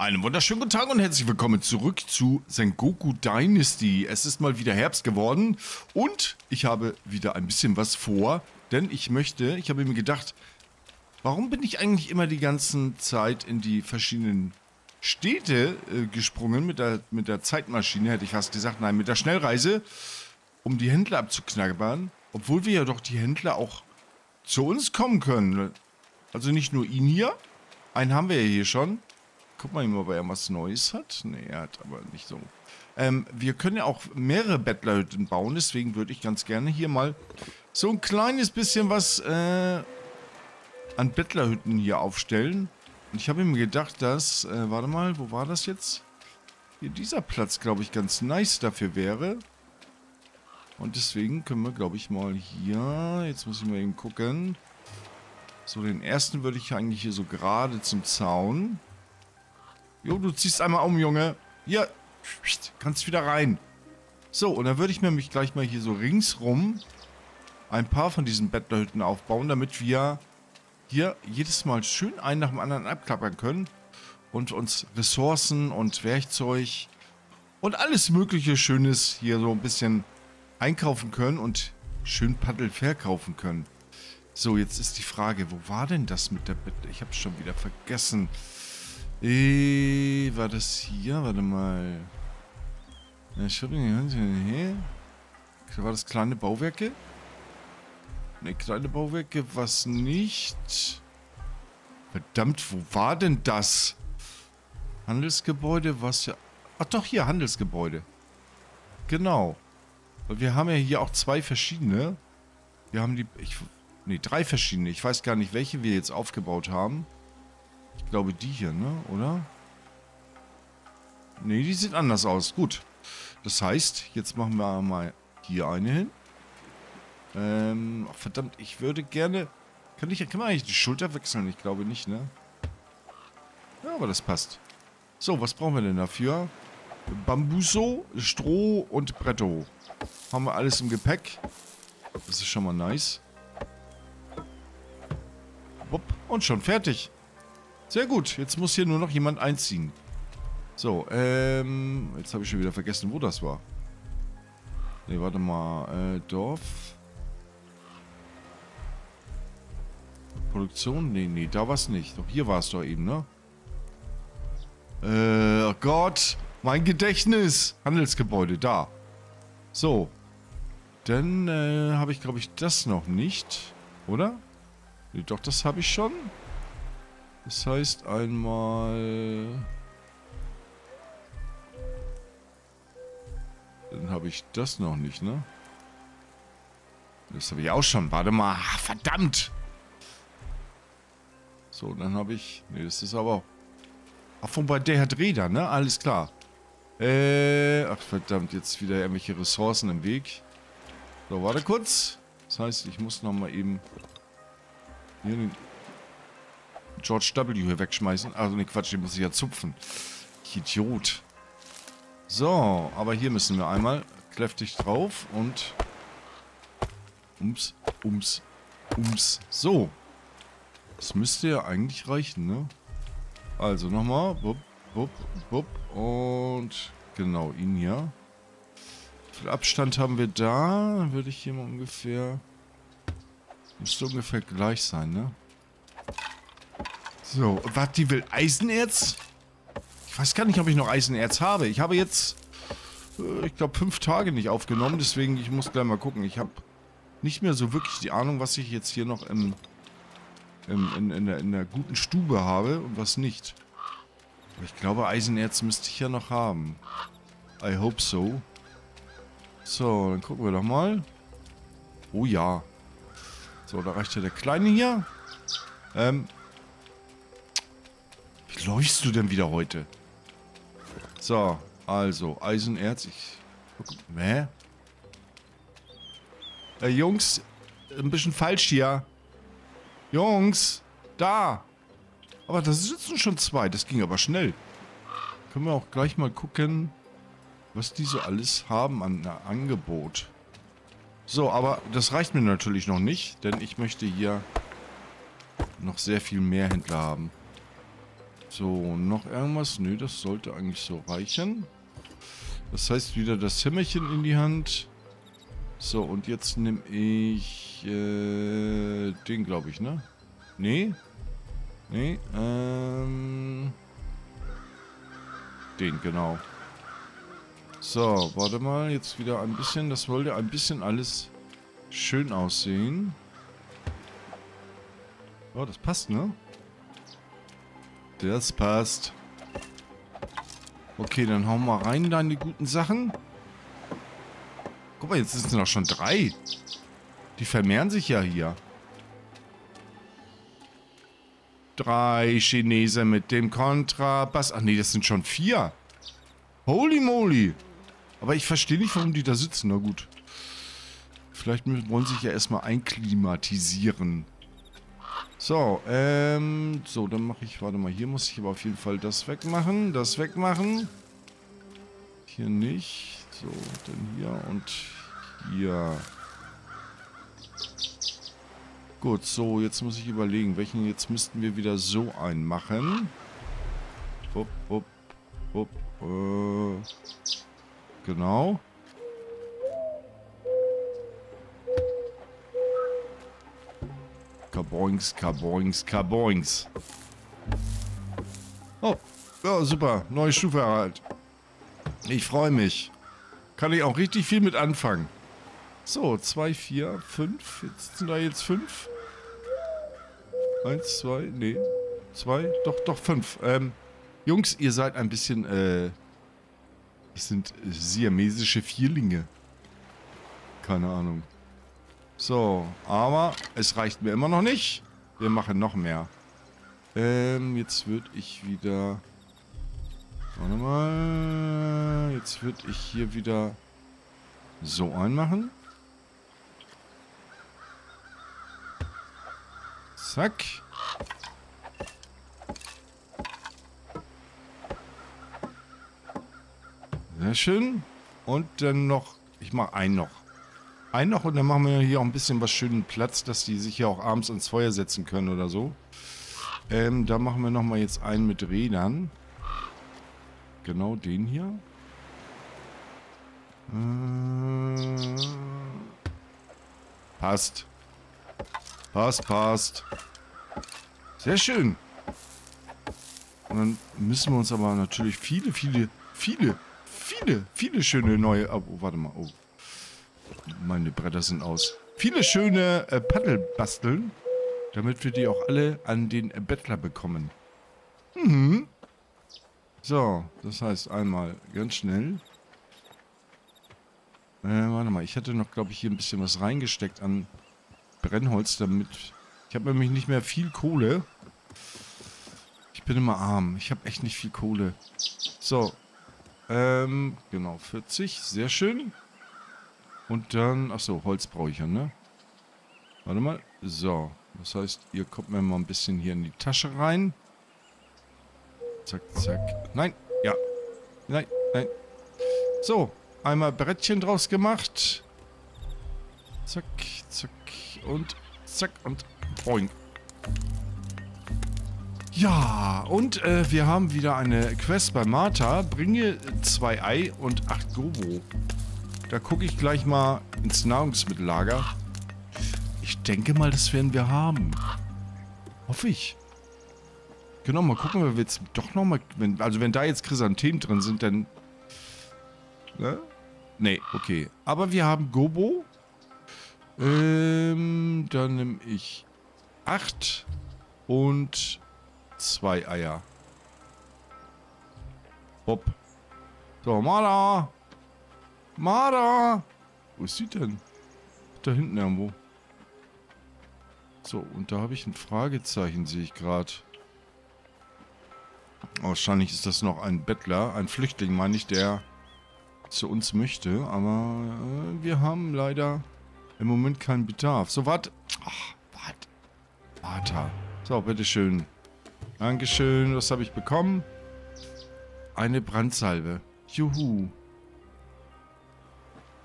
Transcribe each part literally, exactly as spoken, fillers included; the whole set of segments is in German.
Einen wunderschönen guten Tag und herzlich willkommen zurück zu Sengoku Dynasty. Es ist mal wieder Herbst geworden und ich habe wieder ein bisschen was vor, denn ich möchte, ich habe mir gedacht, warum bin ich eigentlich immer die ganze Zeit in die verschiedenen Städte äh, gesprungen mit der, mit der Zeitmaschine, hätte ich fast gesagt, nein, mit der Schnellreise, um die Händler abzuknabbern, obwohl wir ja doch die Händler auch zu uns kommen können. Also nicht nur ihn hier, einen haben wir ja hier schon. Guck mal, ob er was Neues hat. Ne, er hat aber nicht so. Ähm, wir können ja auch mehrere Bettlerhütten bauen, deswegen würde ich ganz gerne hier mal so ein kleines bisschen was äh, an Bettlerhütten hier aufstellen. Und ich habe mir gedacht, dass, äh, warte mal, wo war das jetzt? Hier dieser Platz, glaube ich, ganz nice dafür wäre. Und deswegen können wir, glaube ich, mal hier, jetzt muss ich mal eben gucken. So, den ersten würde ich eigentlich hier so gerade zum Zaun. Jo, du ziehst einmal um, Junge. Hier, kannst wieder rein. So, und dann würde ich mir nämlich gleich mal hier so ringsrum ein paar von diesen Bettlerhütten aufbauen, damit wir hier jedes Mal schön einen nach dem anderen abklappern können und uns Ressourcen und Werkzeug und alles mögliche Schönes hier so ein bisschen einkaufen können und schön Paddel verkaufen können. So, jetzt ist die Frage, wo war denn das mit der Bette? Ich habe es schon wieder vergessen. Äh, war das hier? Warte mal. War das kleine Bauwerke? Ne, kleine Bauwerke, was nicht. Verdammt, wo war denn das? Handelsgebäude, was ja... Ach doch, hier, Handelsgebäude. Genau. Und wir haben ja hier auch zwei verschiedene. Wir haben die... Ich, ne, drei verschiedene. Ich weiß gar nicht, welche wir jetzt aufgebaut haben. Ich glaube die hier, ne? Oder? Ne, die sieht anders aus. Gut. Das heißt, jetzt machen wir mal hier eine hin. Ähm, ach verdammt, ich würde gerne... Kann, ich, kann man eigentlich die Schulter wechseln? Ich glaube nicht, ne? Ja, aber das passt. So, was brauchen wir denn dafür? Bambuso, Stroh und Bretto. Haben wir alles im Gepäck. Das ist schon mal nice. Und schon fertig. Sehr gut, jetzt muss hier nur noch jemand einziehen. So, ähm... jetzt habe ich schon wieder vergessen, wo das war. Ne, warte mal. Äh, Dorf. Produktion? Ne, ne, da war es nicht. Doch, hier war es doch eben, ne? Äh, oh Gott. Mein Gedächtnis. Handelsgebäude, da. So. Dann, äh, habe ich, glaube ich, das noch nicht. Oder? Ne, doch, das habe ich schon. Das heißt einmal... Dann habe ich das noch nicht, ne? Das habe ich auch schon. Warte mal. Verdammt! So, dann habe ich... Ne, das ist aber... Ach, von bei der hat Räder, ne? Alles klar. Äh... Ach, verdammt. Jetzt wieder irgendwelche Ressourcen im Weg. So, warte kurz. Das heißt, ich muss nochmal eben... Hier den... George W. hier wegschmeißen. Also ne, Quatsch, den muss ich ja zupfen. Ich Idiot. So, aber hier müssen wir einmal kräftig drauf und... Ums, ums, ums. So. Das müsste ja eigentlich reichen, ne? Also nochmal. Bup, bup, bup. Und genau, ihn hier. Wie viel Abstand haben wir da? Würde ich hier mal ungefähr... Müsste ungefähr gleich sein, ne? So, was, die will Eisenerz? Ich weiß gar nicht, ob ich noch Eisenerz habe. Ich habe jetzt, äh, ich glaube, fünf Tage nicht aufgenommen. Deswegen, ich muss gleich mal gucken. Ich habe nicht mehr so wirklich die Ahnung, was ich jetzt hier noch im, im, in, in, der, in der guten Stube habe und was nicht. Aber ich glaube, Eisenerz müsste ich ja noch haben. I hope so. So, dann gucken wir doch mal. Oh ja. So, da reicht ja der Kleine hier. Ähm... Wie läufst du denn wieder heute? So, also, Eisenerz. Ich. Hä? Äh, Jungs, ein bisschen falsch hier. Jungs, da. Aber da sitzen schon zwei. Das ging aber schnell. Können wir auch gleich mal gucken, was die so alles haben an Angebot. So, aber das reicht mir natürlich noch nicht, denn ich möchte hier noch sehr viel mehr Händler haben. So, noch irgendwas? Nö, das sollte eigentlich so reichen. Das heißt, wieder das Hämmerchen in die Hand. So, und jetzt nehme ich äh, den, glaube ich, ne? Nee? Nee, ähm... den, genau. So, warte mal, jetzt wieder ein bisschen. Das wollte ein bisschen alles schön aussehen. Oh, das passt, ne? Das passt. Okay, dann hau mal rein, deine guten Sachen. Guck mal, jetzt sind es noch schon drei. Die vermehren sich ja hier. Drei Chinesen mit dem Kontrabass. Ach nee, das sind schon vier. Holy moly. Aber ich verstehe nicht, warum die da sitzen. Na gut. Vielleicht wollen sie sich ja erstmal einklimatisieren. So, ähm... so, dann mache ich... Warte mal, hier muss ich aber auf jeden Fall das wegmachen. Das wegmachen. Hier nicht. So, dann hier und hier. Gut, so, jetzt muss ich überlegen, welchen jetzt müssten wir wieder so einmachen. Hopp, hopp, hopp. Äh, genau. Kaboings, Kaboings, Kaboings. Oh, ja, super. Neue Stufe erreicht. Ich freue mich. Kann ich auch richtig viel mit anfangen. So, zwei, vier, fünf. Jetzt sind da jetzt fünf. eins, zwei, nee. zwei, doch, doch, fünf. Ähm, Jungs, ihr seid ein bisschen, äh... das sind siamesische Vierlinge. Keine Ahnung. So, aber es reicht mir immer noch nicht. Wir machen noch mehr. Ähm, jetzt würde ich wieder... Warte mal. Jetzt würde ich hier wieder so einmachen. Zack. Sehr schön. Und dann noch... Ich mache einen noch. Einen noch und dann machen wir hier auch ein bisschen was schönen Platz, dass die sich hier auch abends ins Feuer setzen können oder so. Ähm, da machen wir nochmal jetzt einen mit Rädern. Genau den hier. Äh, passt. Passt, passt. Sehr schön. Und dann müssen wir uns aber natürlich viele, viele, viele, viele, viele schöne neue... Oh, warte mal. Oh. Meine Bretter sind aus. Viele schöne äh, Paddel basteln, damit wir die auch alle an den äh, Bettler bekommen. Mhm. So, das heißt einmal ganz schnell. Äh, warte mal, ich hatte noch, glaube ich, hier ein bisschen was reingesteckt an Brennholz, damit... Ich habe nämlich nicht mehr viel Kohle. Ich bin immer arm. Ich habe echt nicht viel Kohle. So. Ähm, genau, vierzig. Sehr schön. Und dann, achso, Holz brauche ich ja, ne? Warte mal. So, das heißt, ihr kommt mir mal ein bisschen hier in die Tasche rein. Zack, zack. Nein, ja. Nein, nein. So, einmal Brettchen draus gemacht. Zack, zack und zack und boing. Ja, und äh, wir haben wieder eine Quest bei Martha. Bringe zwei Ei und acht Gobo. Da gucke ich gleich mal ins Nahrungsmittellager. Ich denke mal, das werden wir haben. Hoffe ich. Genau, mal gucken, wenn wir jetzt doch nochmal... Also wenn da jetzt Chrysanthemen drin sind, dann... Ne? Nee, okay. Aber wir haben Gobo. Ähm, dann nehme ich acht und zwei Eier. Hopp. So, Mala. Martha! Wo ist sie denn? Da hinten irgendwo. So, und da habe ich ein Fragezeichen, sehe ich gerade. Wahrscheinlich ist das noch ein Bettler, ein Flüchtling, meine ich, der zu uns möchte. Aber äh, wir haben leider im Moment keinen Bedarf. So, warte. Ach, warte. Martha. So, bitteschön. Dankeschön. Was habe ich bekommen? Eine Brandsalbe. Juhu.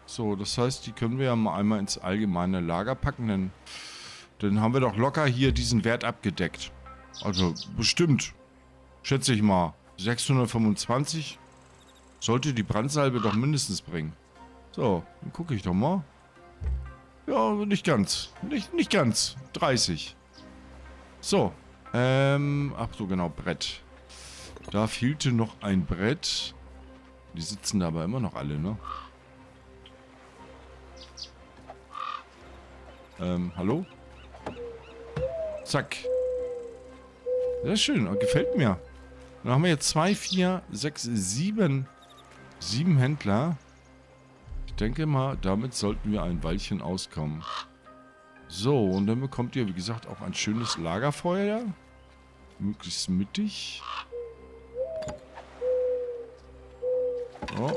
So, das heißt, die können wir ja mal einmal ins allgemeine Lager packen, denn dann haben wir doch locker hier diesen Wert abgedeckt. Also, bestimmt. Schätze ich mal. sechshundertfünfundzwanzig sollte die Brandsalbe doch mindestens bringen. So, dann gucke ich doch mal. Ja, nicht ganz. Nicht, nicht ganz. dreißig. So. Ähm, ach so, genau, Brett. Da fehlte noch ein Brett. Die sitzen da aber immer noch alle, ne? Ähm, hallo? Zack. Sehr schön, gefällt mir. Dann haben wir jetzt zwei, vier, sechs, sieben. Sieben Händler. Ich denke mal, damit sollten wir ein Weilchen auskommen. So, und dann bekommt ihr, wie gesagt, auch ein schönes Lagerfeuer. Möglichst mittig. Oh.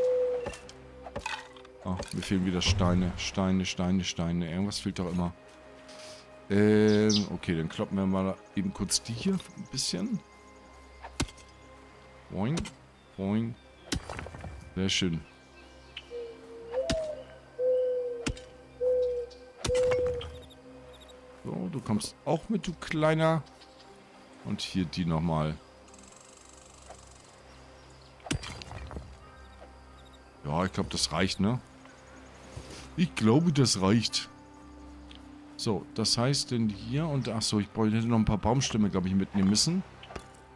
Ach, mir fehlen wieder Steine. Steine, Steine, Steine. Irgendwas fehlt doch immer. Ähm, okay, dann kloppen wir mal eben kurz die hier ein bisschen. Boing, boing. Sehr schön. So, du kommst auch mit, du Kleiner. Und hier die nochmal. Ja, ich glaube, das reicht, ne? Ich glaube, das reicht. So, das heißt denn hier und... Achso, ich hätte noch ein paar Baumstämme, glaube ich, mitnehmen müssen.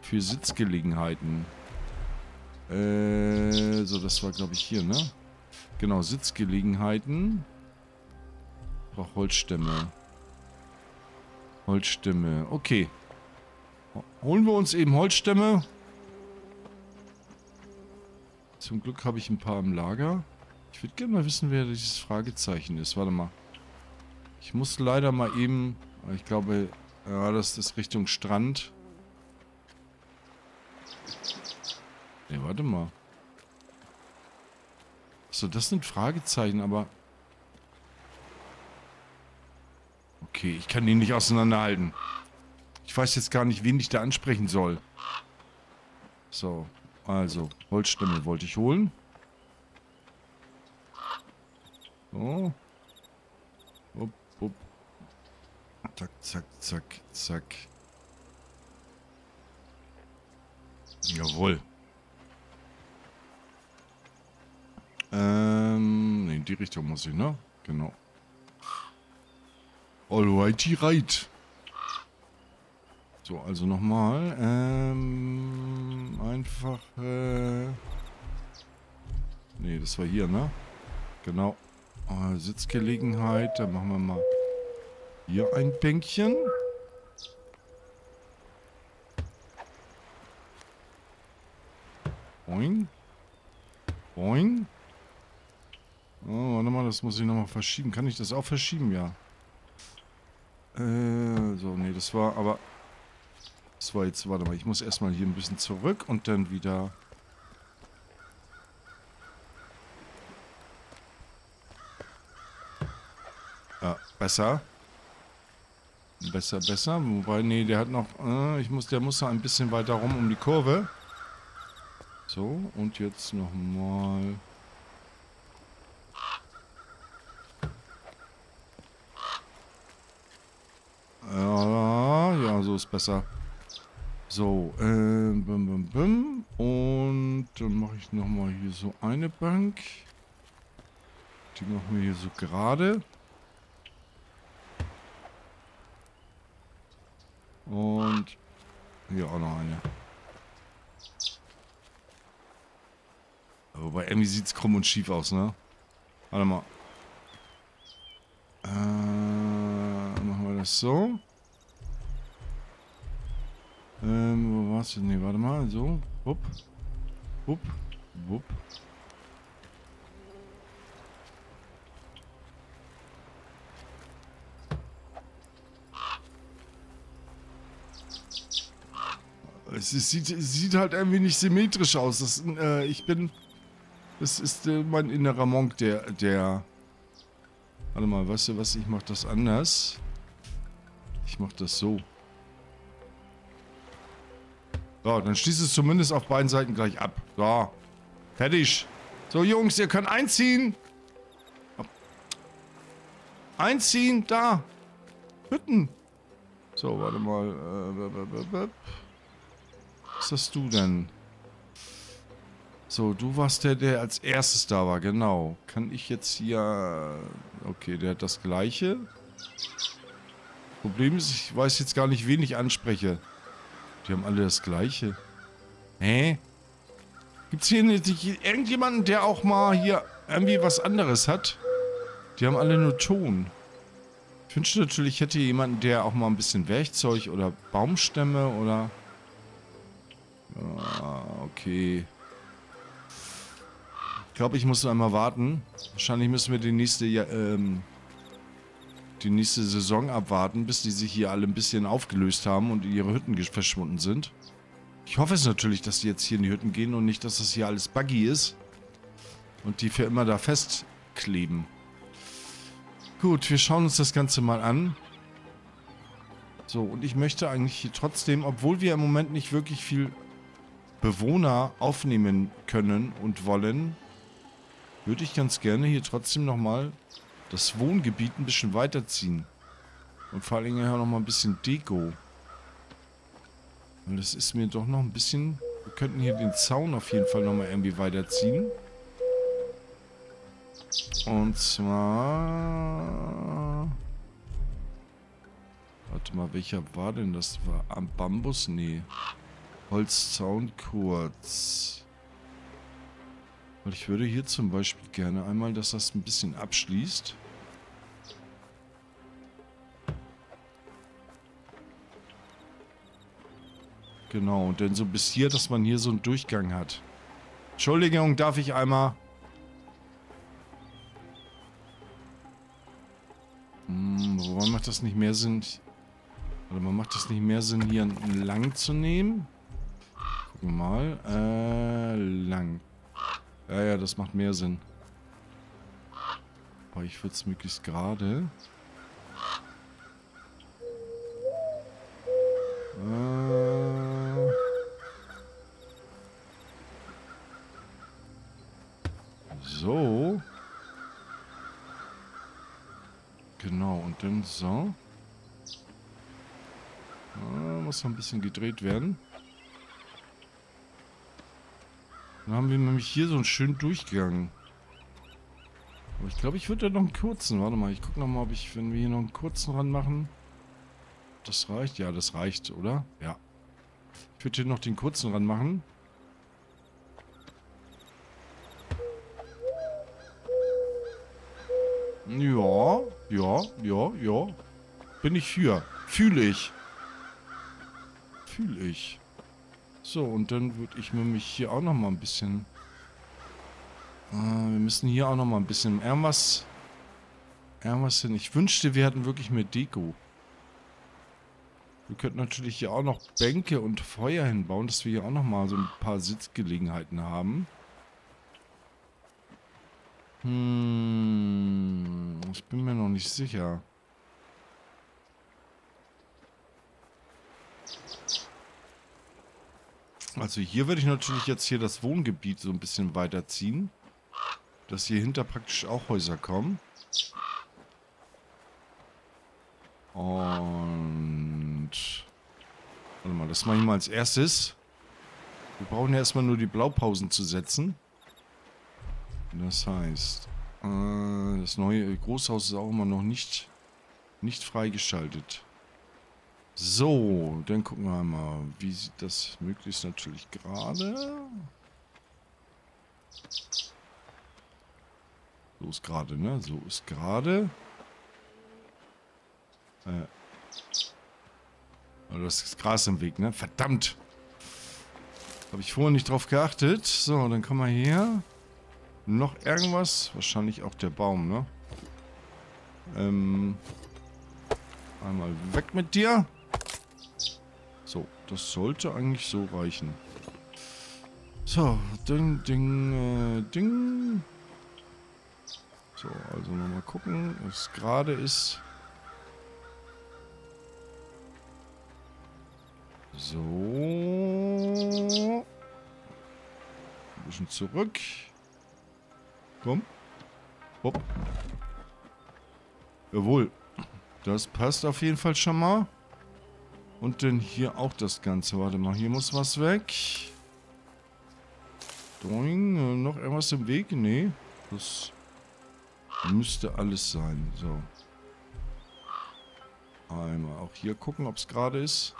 Für Sitzgelegenheiten. Äh, so, das war, glaube ich, hier, ne? Genau, Sitzgelegenheiten. Ich brauche Holzstämme. Holzstämme, okay. Holen wir uns eben Holzstämme. Zum Glück habe ich ein paar im Lager. Ich würde gerne mal wissen, wer dieses Fragezeichen ist. Warte mal. Ich muss leider mal eben... Ich glaube, ja, das ist Richtung Strand. Ne, warte mal. Achso, das sind Fragezeichen, aber... Okay, ich kann die nicht auseinanderhalten. Ich weiß jetzt gar nicht, wen ich da ansprechen soll. So. Also, Holzstämme wollte ich holen. So. Upp, upp. Zack, zack, zack, zack. Jawohl. Ähm, nee, in die Richtung muss ich, ne? Genau. Alrighty, right. So, also nochmal. Ähm, einfach. Äh, ne, das war hier, ne? Genau. Oh, Sitzgelegenheit. Dann machen wir mal hier ein Bänkchen. Boing. Boing. Oh, warte mal, das muss ich nochmal verschieben. Kann ich das auch verschieben? Ja. Äh, so, ne, das war aber. Das war jetzt, warte mal, ich muss erstmal hier ein bisschen zurück und dann wieder... Ah, besser. Besser, besser. Wobei, nee, der hat noch... Äh, ich muss, der muss noch ein bisschen weiter rum um die Kurve. So, und jetzt nochmal... Ja, ja, so ist besser. So, äh, bim, bim, bim. Und dann mache ich nochmal hier so eine Bank. Die machen wir hier so gerade. Und hier auch noch eine. Wobei, irgendwie sieht es krumm und schief aus, ne? Warte mal. Äh, machen wir das so. Ähm, wo war's denn? Ne, warte mal, so. Wupp. Wupp. Wupp. Es, es, sieht, es sieht halt irgendwie nicht symmetrisch aus. Das, äh, ich bin... Das ist äh, mein innerer Monk, der, der... Warte mal, weißt du was? Ich mach das anders. Ich mach das so. So, dann schließt es zumindest auf beiden Seiten gleich ab. So, fertig. So, Jungs, ihr könnt einziehen. Einziehen, da. Hütten. So, warte mal. Was hast du denn? So, du warst der, der als erstes da war. Genau. Kann ich jetzt hier... Okay, der hat das Gleiche. Problem ist, ich weiß jetzt gar nicht, wen ich anspreche. Die haben alle das Gleiche. Hä? Gibt's hier nicht irgendjemanden, der auch mal hier irgendwie was anderes hat? Die haben alle nur Ton. Ich wünschte natürlich, ich hätte jemanden, der auch mal ein bisschen Werkzeug oder Baumstämme oder... Ja, okay. Ich glaube, ich muss einmal warten. Wahrscheinlich müssen wir die nächste, ähm, die nächste Saison abwarten, bis die sich hier alle ein bisschen aufgelöst haben und ihre Hütten verschwunden sind. Ich hoffe es natürlich, dass die jetzt hier in die Hütten gehen und nicht, dass das hier alles buggy ist und die für immer da festkleben. Gut, wir schauen uns das Ganze mal an. So, und ich möchte eigentlich hier trotzdem, obwohl wir im Moment nicht wirklich viel Bewohner aufnehmen können und wollen, würde ich ganz gerne hier trotzdem nochmal das Wohngebiet ein bisschen weiterziehen. Und vor allen Dingen hier nochmal ein bisschen Deko. Und das ist mir doch noch ein bisschen... Wir könnten hier den Zaun auf jeden Fall nochmal irgendwie weiterziehen. Und zwar... Warte mal, welcher war denn das? War am Bambus? Nee. Holzzaun kurz. Und ich würde hier zum Beispiel gerne einmal, dass das ein bisschen abschließt. Genau, und dann so bis hier, dass man hier so einen Durchgang hat. Entschuldigung, darf ich einmal... Hm, warum macht das nicht mehr Sinn? Oder man macht das nicht mehr Sinn, hier einen lang zu nehmen? Gucken wir mal. Äh, lang. Ja, ja, das macht mehr Sinn. Aber ich würde es möglichst gerade. Äh. So. Genau, und dann so. Ah, muss noch ein bisschen gedreht werden. Dann haben wir nämlich hier so einen schönen Durchgang. Aber ich glaube, ich würde da noch einen kurzen. Warte mal, ich gucke nochmal, ob ich, wenn wir hier noch einen kurzen ranmachen. Das reicht? Ja, das reicht, oder? Ja. Ich würde hier noch den kurzen ranmachen. Ja, ja, ja, ja. Bin ich für. Fühle ich. Fühle ich. So, und dann würde ich mir mich hier auch noch mal ein bisschen... Äh, wir müssen hier auch noch mal ein bisschen... Irgendwas... Irgendwas hin. Ich wünschte, wir hätten wirklich mehr Deko. Wir könnten natürlich hier auch noch Bänke und Feuer hinbauen, dass wir hier auch noch mal so ein paar Sitzgelegenheiten haben. Hm... Ich bin mir noch nicht sicher. Also hier werde ich natürlich jetzt hier das Wohngebiet so ein bisschen weiterziehen. Dass hier hinter praktisch auch Häuser kommen. Und... Warte mal, das mache ich mal als erstes. Wir brauchen ja erstmal nur die Blaupausen zu setzen. Das heißt... Äh, das neue Großhaus ist auch immer noch nicht, nicht freigeschaltet. So, dann gucken wir mal, wie sieht das möglichst natürlich gerade. So ist gerade, ne? So ist gerade. Äh. Also das ist Gras im Weg, ne? Verdammt! Habe ich vorhin nicht drauf geachtet. So, dann kommen wir hier. Noch irgendwas? Wahrscheinlich auch der Baum, ne? Ähm. Einmal weg mit dir. So, das sollte eigentlich so reichen. So, ding, ding, äh, ding. So, also nochmal gucken, was gerade ist. So. Ein bisschen zurück. Komm. Hopp. Jawohl. Das passt auf jeden Fall schon mal. Und dann hier auch das Ganze. Warte mal, hier muss was weg. Doing. Noch irgendwas im Weg? Nee. Das müsste alles sein. So. Einmal auch hier gucken, ob es gerade ist.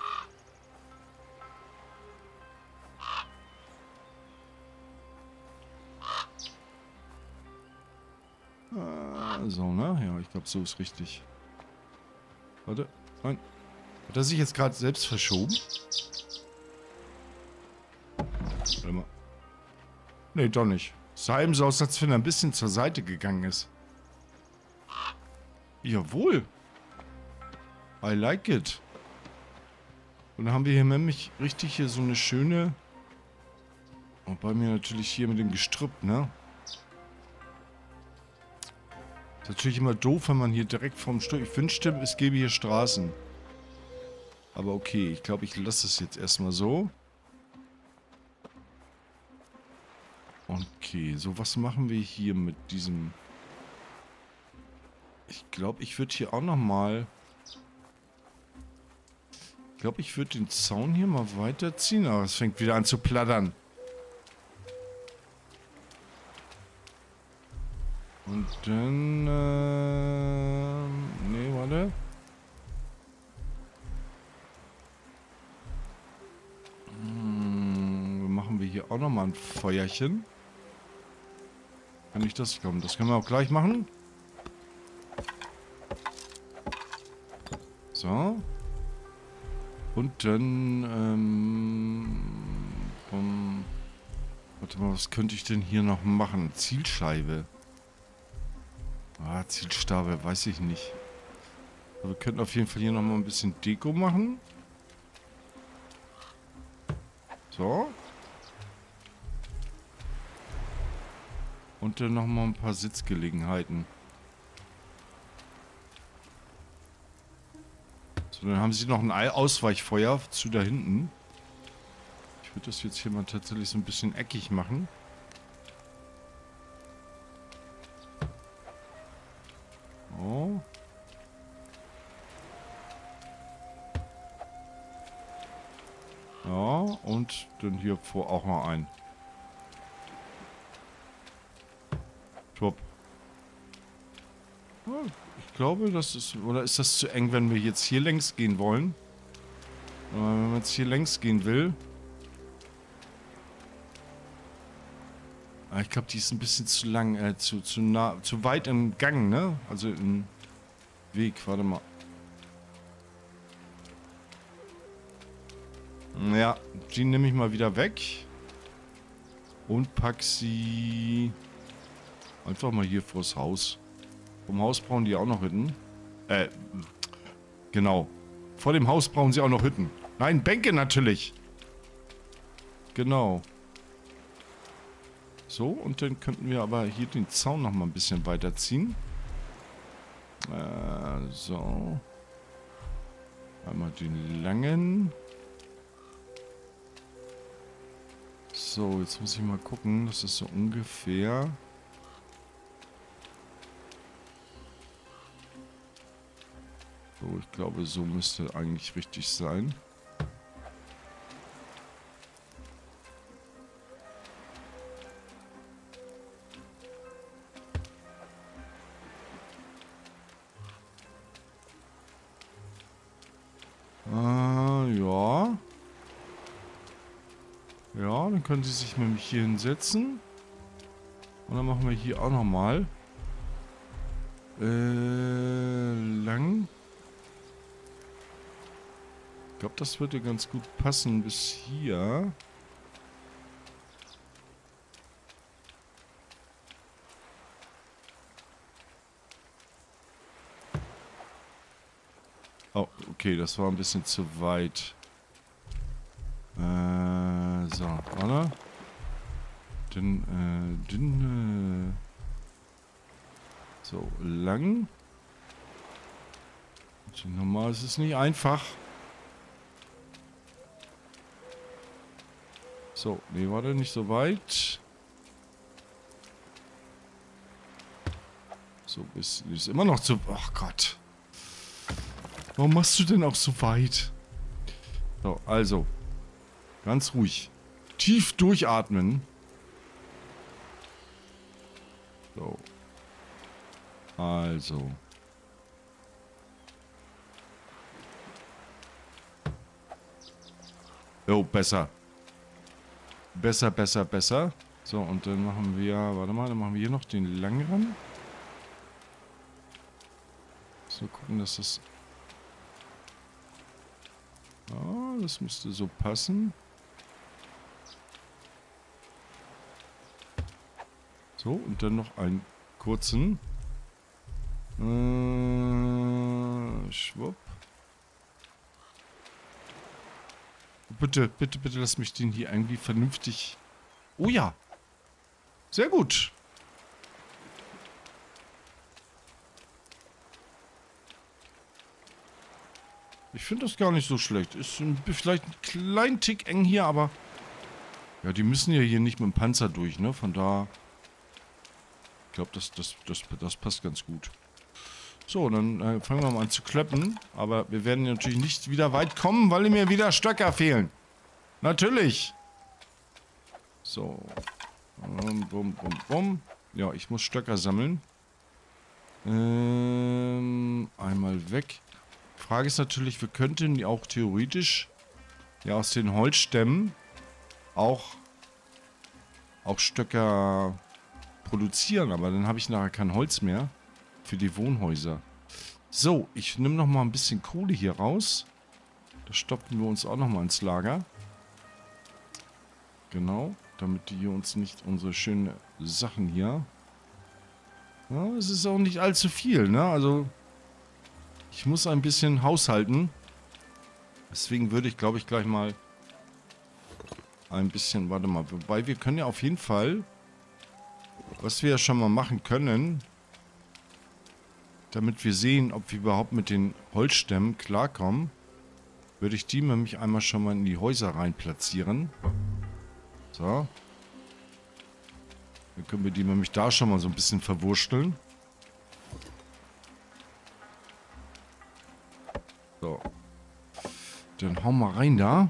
So, ne? Ja, ich glaube, so ist richtig. Warte. Nein. Hat er sich jetzt gerade selbst verschoben? Warte mal. Nee, doch nicht. Es sah eben so aus, als wenn er ein bisschen zur Seite gegangen ist. Jawohl. I like it. Und dann haben wir hier nämlich richtig hier so eine schöne... Und bei mir natürlich hier mit dem Gestrüpp, ne? Ist natürlich immer doof, wenn man hier direkt vom Strüpp... Ich wünschte, es gäbe hier Straßen. Aber okay, ich glaube, ich lasse es jetzt erstmal so. Okay, so was machen wir hier mit diesem... Ich glaube, ich würde hier auch nochmal... Ich glaube, ich würde den Zaun hier mal weiterziehen. Aber es fängt wieder an zu plattern. Und dann... Äh, nee, warte. Hier auch nochmal ein Feuerchen. Kann ich das kommen? Das können wir auch gleich machen. So. Und dann, ähm, um, warte mal, was könnte ich denn hier noch machen? Zielscheibe. Ah, Zielstabe, weiß ich nicht. Aber wir könnten auf jeden Fall hier nochmal ein bisschen Deko machen. So. Und dann nochmal ein paar Sitzgelegenheiten. So, dann haben sie noch ein Ausweichfeuer zu da hinten. Ich würde das jetzt hier mal tatsächlich so ein bisschen eckig machen. Oh. Ja, und dann hier vor auch mal ein. Ich glaube, das ist... Oder ist das zu eng, wenn wir jetzt hier längs gehen wollen? Aber wenn man jetzt hier längs gehen will... Ich glaube, die ist ein bisschen zu lang, äh, zu, zu nah, zu weit im Gang, ne? Also im Weg, warte mal. Ja, die nehme ich mal wieder weg. Und pack sie... Einfach mal hier vors Haus. Vom Haus brauchen die auch noch Hütten. Äh, genau. Vor dem Haus brauchen sie auch noch Hütten. Nein, Bänke natürlich. Genau. So, und dann könnten wir aber hier den Zaun noch mal ein bisschen weiterziehen. Äh, so. Einmal den langen. So, jetzt muss ich mal gucken. Das ist so ungefähr... So, ich glaube, so müsste eigentlich richtig sein. Ah, ja. Ja, dann können Sie sich nämlich hier hinsetzen. Und dann machen wir hier auch nochmal. Äh, lang. Ich glaube, das würde ganz gut passen bis hier. Oh, okay, das war ein bisschen zu weit. Äh, so, warte. Dann, äh, dann, äh, so, lang. Normal ist es nicht einfach. So, nee, warte, nicht so weit. So, ist, ist immer noch zu... Ach Gott. Warum machst du denn auch so weit? So, also. Ganz ruhig. Tief durchatmen. So. Also. Jo, besser. Besser, besser, besser. So, und dann machen wir... Warte mal, dann machen wir hier noch den langen ran. So, gucken, dass das... Ja, das müsste so passen. So, und dann noch einen kurzen. Äh, schwupp. Bitte, bitte, bitte lass mich den hier irgendwie vernünftig... Oh ja! Sehr gut! Ich finde das gar nicht so schlecht. Ist ein, vielleicht ein kleinen Tick eng hier, aber... Ja, die müssen ja hier nicht mit dem Panzer durch, ne? Von da... Ich glaube, das, das, das, das passt ganz gut. So, dann fangen wir mal an zu klöppen. Aber wir werden natürlich nicht wieder weit kommen, weil mir wieder Stöcker fehlen. Natürlich. So. Bum, bum, bum, bum. Ja, ich muss Stöcker sammeln. Ähm, einmal weg. Frage ist natürlich, wir könnten die auch theoretisch ja aus den Holzstämmen auch, auch Stöcker produzieren. Aber dann habe ich nachher kein Holz mehr. Für die Wohnhäuser. So, ich nehme noch mal ein bisschen Kohle hier raus. Da stopfen wir uns auch noch mal ins Lager. Genau, damit die hier uns nicht unsere schönen Sachen hier... Ja, es ist auch nicht allzu viel, ne? Also, ich muss ein bisschen haushalten. Deswegen würde ich, glaube ich, gleich mal ein bisschen... Warte mal, wobei wir können ja auf jeden Fall... Was wir ja schon mal machen können... Damit wir sehen, ob wir überhaupt mit den Holzstämmen klarkommen, würde ich die nämlich einmal schon mal in die Häuser rein platzieren. So. Dann können wir die nämlich da schon mal so ein bisschen verwursteln. So. Dann hauen wir rein da.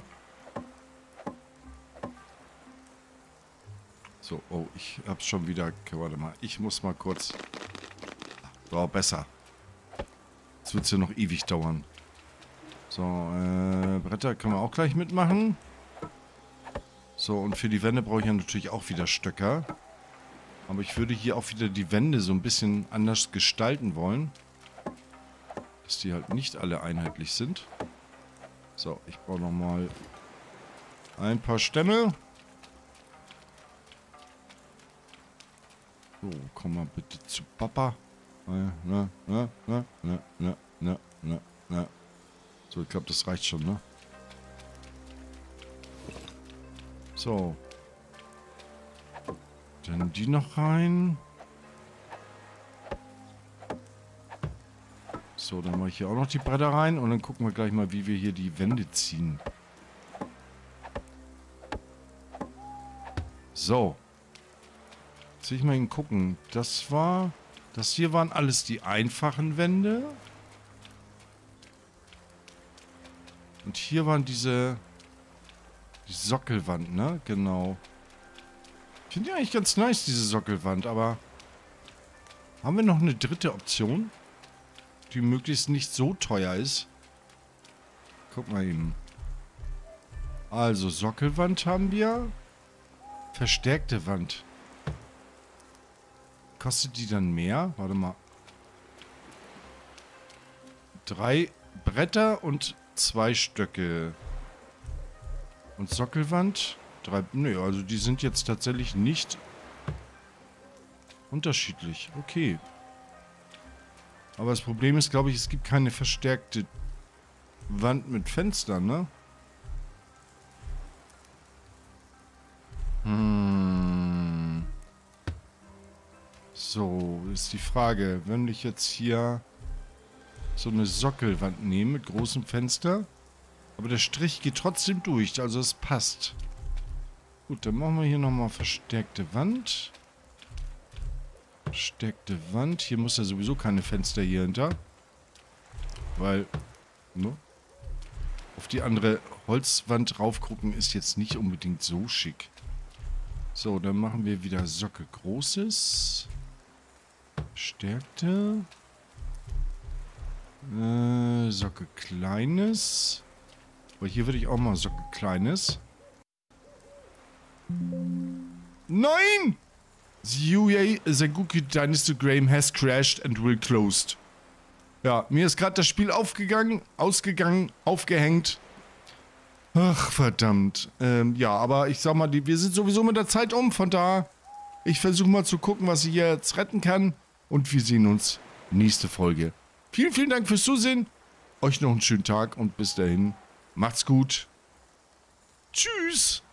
So, oh, ich hab's schon wieder... Warte mal, ich muss mal kurz... So, besser. Jetzt wird es ja noch ewig dauern. So, äh, Bretter können wir auch gleich mitmachen. So, und für die Wände brauche ich ja natürlich auch wieder Stöcker. Aber ich würde hier auch wieder die Wände so ein bisschen anders gestalten wollen. Dass die halt nicht alle einheitlich sind. So, ich brauche nochmal ein paar Stämme. So, komm mal bitte zu Papa. Na, na, na, na, na, na, na, na. So, ich glaube, das reicht schon, ne? So. Dann die noch rein. So, dann mache ich hier auch noch die Bretter rein. Und dann gucken wir gleich mal, wie wir hier die Wände ziehen. So. Jetzt will ich mal hingucken. Das war... Das hier waren alles die einfachen Wände. Und hier waren diese... Die Sockelwand, ne? Genau. Ich finde die eigentlich ganz nice, diese Sockelwand, aber... Haben wir noch eine dritte Option? Die möglichst nicht so teuer ist. Guck mal eben. Also, Sockelwand haben wir. Verstärkte Wand. Kostet die dann mehr? Warte mal. Drei Bretter und zwei Stöcke. Und Sockelwand? Drei. Nö, also die sind jetzt tatsächlich nicht unterschiedlich. Okay. Aber das Problem ist, glaube ich, es gibt keine verstärkte Wand mit Fenstern, ne? So, ist die Frage, wenn ich jetzt hier so eine Sockelwand nehme mit großem Fenster, aber der Strich geht trotzdem durch, also es passt. Gut, dann machen wir hier nochmal verstärkte Wand. Verstärkte Wand, hier muss ja sowieso keine Fenster hier hinter, weil, ne? auf die andere Holzwand raufgucken ist jetzt nicht unbedingt so schick. So, dann machen wir wieder Socke Großes. Stärkte. Äh, Socke Kleines. Aber hier würde ich auch mal Socke Kleines. Nein! The U A Sengoku Dynasty Game has crashed and will closed. Ja, mir ist gerade das Spiel aufgegangen, ausgegangen, aufgehängt. Ach, verdammt. Ähm, ja, aber ich sag mal, die, wir sind sowieso mit der Zeit um, von da. Ich versuche mal zu gucken, was ich jetzt retten kann. Und wir sehen uns nächste Folge. Vielen, vielen Dank fürs Zusehen. Euch noch einen schönen Tag und bis dahin. Macht's gut. Tschüss.